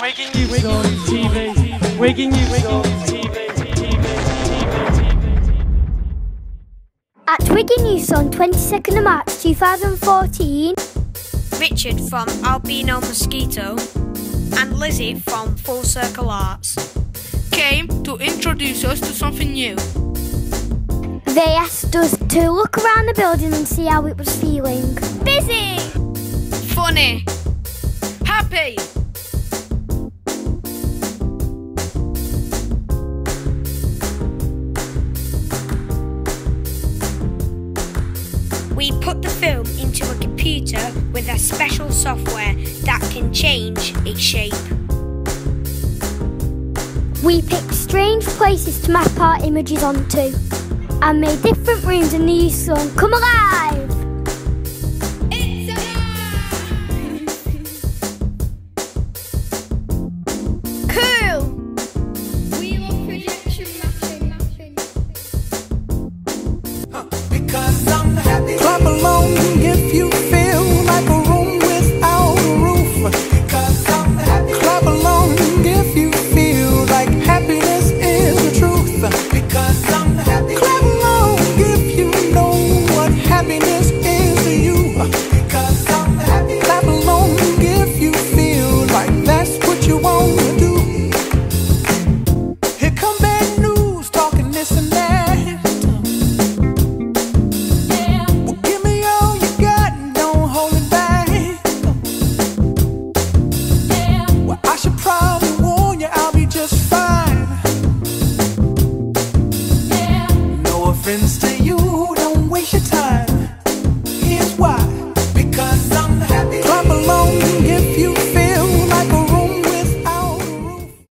Wiggy News TV. Wiggy News TV. At Wiggy News on 22nd of March 2014, Richard from Albino Mosquito and Lizzie from Full Circle Arts came to introduce us to something new. They asked us to look around the building and see how it was feeling. Busy! Funny! Happy! We put the film into a computer with a special software that can change its shape. We picked strange places to map our images onto and made different rooms in the USL come alive!